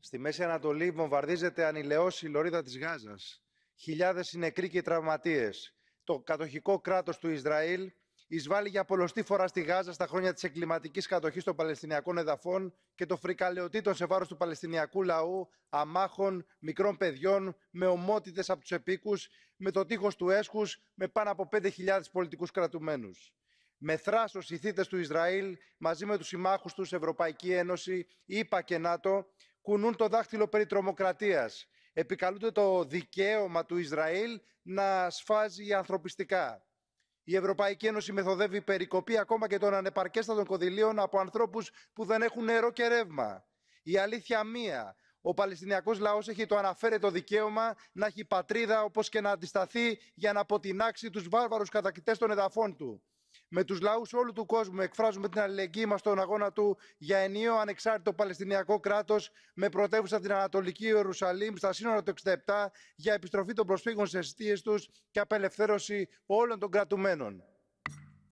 Στη Μέση Ανατολή βομβαρδίζεται ανηλαιώς η λωρίδα της Γάζας. Χιλιάδες οι νεκροί και οι τραυματίες. Το κατοχικό κράτος του Ισραήλ εισβάλλει για πολλοστή φορά στη Γάζα στα χρόνια της εγκληματικής κατοχής των Παλαιστινιακών εδαφών και των φρικαλαιοτήτων σε βάρος του Παλαιστινιακού λαού, αμάχων, μικρών παιδιών, με ομότητες από τους επίκους, με το τείχος του έσχους, με πάνω από 5.000 πολιτικούς κρατουμένους. Με θράσος οι θύτες του Ισραήλ, μαζί με τους συμμάχους τους, Ευρωπαϊκή Ένωση, ΗΠΑ και ΝΑΤΟ, κουνούν το δάχτυλο περί τρομοκρατίας. Επικαλούνται το δικαίωμα του Ισραήλ να σφάζει ανθρωπιστικά. Η Ευρωπαϊκή Ένωση μεθοδεύει περικοπή ακόμα και των ανεπαρκέστατων κονδυλίων από ανθρώπους που δεν έχουν νερό και ρεύμα. Η αλήθεια μία. Ο Παλαιστινιακός λαός έχει το αναφέρετο δικαίωμα να έχει πατρίδα, όπως και να αντισταθεί για να αποτινάξει τους βάρβαρους κατακτητές των εδαφών του. Με τους λαούς όλου του κόσμου εκφράζουμε την αλληλεγγύη μας στον αγώνα του για ενιαίο ανεξάρτητο Παλαιστινιακό κράτος με πρωτεύουσα την Ανατολική Ιερουσαλήμ στα σύνορα του 1967 για επιστροφή των προσφύγων στις αιστείες τους και απελευθέρωση όλων των κρατουμένων.